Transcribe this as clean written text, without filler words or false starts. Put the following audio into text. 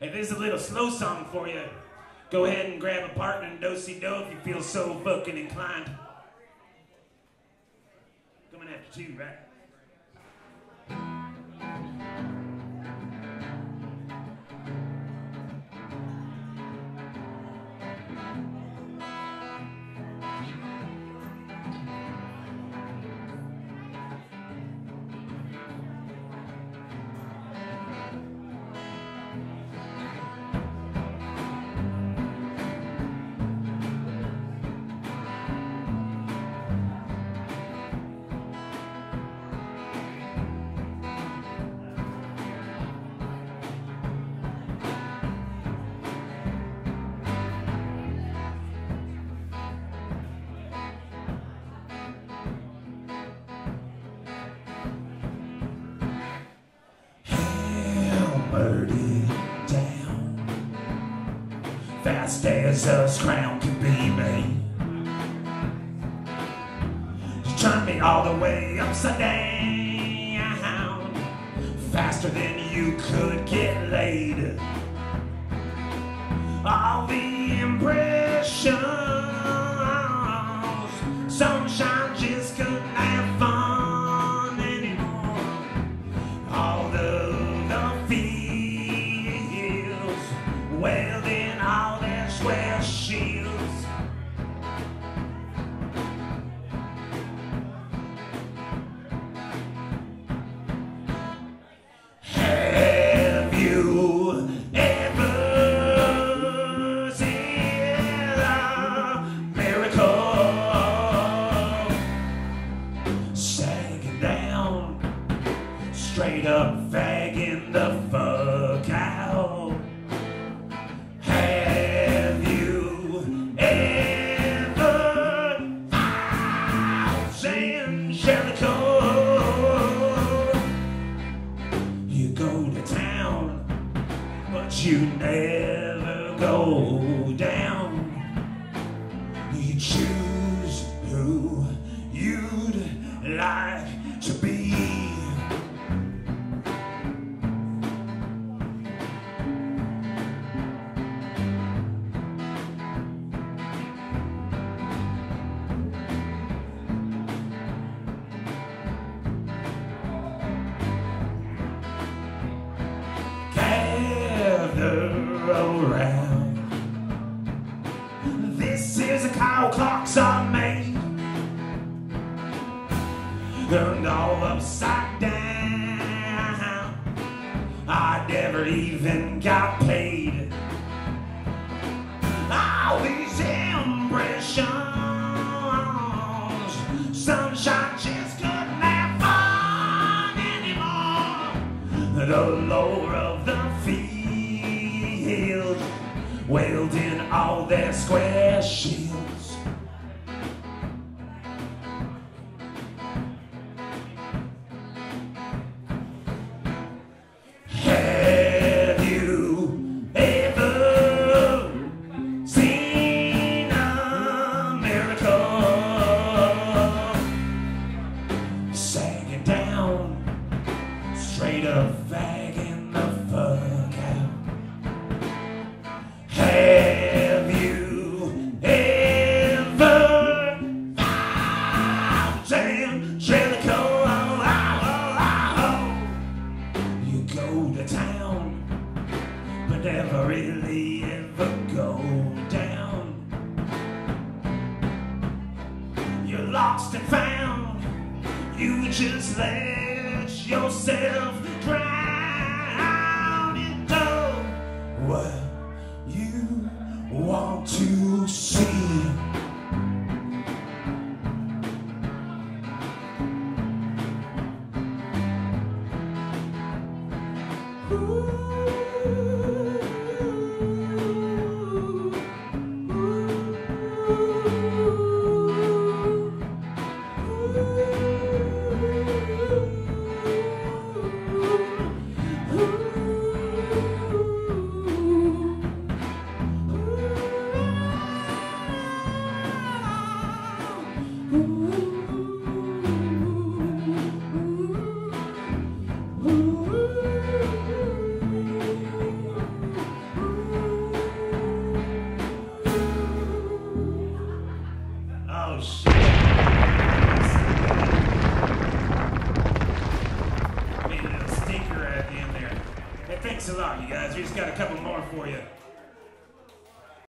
Hey, this is a little slow song for you. Go ahead and grab a partner and do-si-do if you feel so fucking inclined. Coming after two, right? Fast as a scrown can be made. She turned me all the way upside down, faster than you could get laid. All the impressions, sunshine just couldn't have fun anymore. All the feels, well then all wear shields. Have you ever seen a miracle? Sagging down, straight up fagging the fuck out. You never go down. You choose who you'd like to be. Around. This is a call clocks are made, turned all upside down. I never even got paid. All these impressions, sunshine just couldn't have fun anymore. The lure of the field wailed in all their square shields. Have you ever seen a miracle? Sagging down, straight up fagging the fuck. Never really ever go down. You're lost and found. You just let yourself drown into what you want to see. Made a stinker at the end there. Hey, thanks a lot, you guys. We just got a couple more for you.